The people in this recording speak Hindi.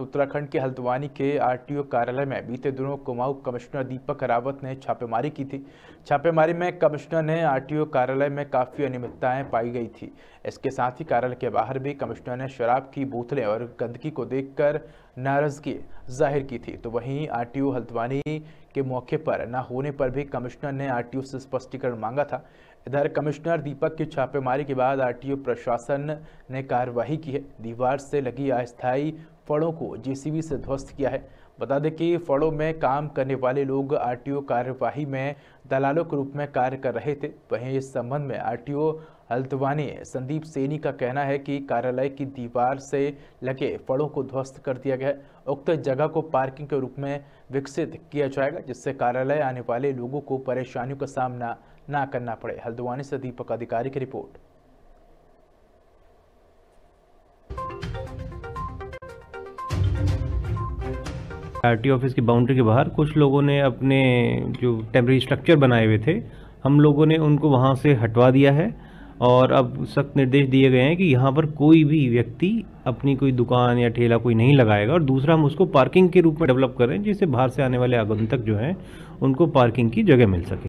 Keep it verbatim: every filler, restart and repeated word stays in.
उत्तराखंड के हल्द्वानी के आरटीओ कार्यालय में बीते दिनों कुमाऊं कमिश्नर दीपक रावत ने छापेमारी की थी। छापेमारी में कमिश्नर ने आरटीओ कार्यालय में काफ़ी अनियमितताएं पाई गई थी। इसके साथ ही कार्यालय के बाहर भी कमिश्नर ने शराब की बोतलें और गंदगी को देखकर नाराजगी जाहिर की थी। तो वहीं आरटीओ हल्द्वानी के मौके पर न होने पर भी कमिश्नर ने आरटीओ से स्पष्टीकरण मांगा था। इधर कमिश्नर दीपक की छापेमारी के बाद आरटीओ प्रशासन ने कार्रवाई की है। दीवार से लगी अस्थायी फड़ों को जेसीबी से ध्वस्त किया है। बता दें कि फड़ों में काम करने वाले लोग आरटीओ कार्यवाही में दलालों के रूप में कार्य कर रहे थे। वहीं इस संबंध में आरटीओ हल्द्वानी संदीप सेनी का कहना है कि कार्यालय की दीवार से लगे फड़ों को ध्वस्त कर दिया गया है। उक्त जगह को पार्किंग के रूप में विकसित किया जाएगा, जिससे कार्यालय आने वाले लोगों को परेशानियों का सामना ना करना पड़े। हल्द्वानी से दीपक अधिकारी की रिपोर्ट। आरटीओ ऑफिस की बाउंड्री के बाहर कुछ लोगों ने अपने जो टेम्प्रेरी स्ट्रक्चर बनाए हुए थे, हम लोगों ने उनको वहां से हटवा दिया है और अब सख्त निर्देश दिए गए हैं कि यहां पर कोई भी व्यक्ति अपनी कोई दुकान या ठेला कोई नहीं लगाएगा। और दूसरा, हम उसको पार्किंग के रूप में डेवलप करें, जिससे बाहर से आने वाले आगंतुक जो हैं उनको पार्किंग की जगह मिल सके।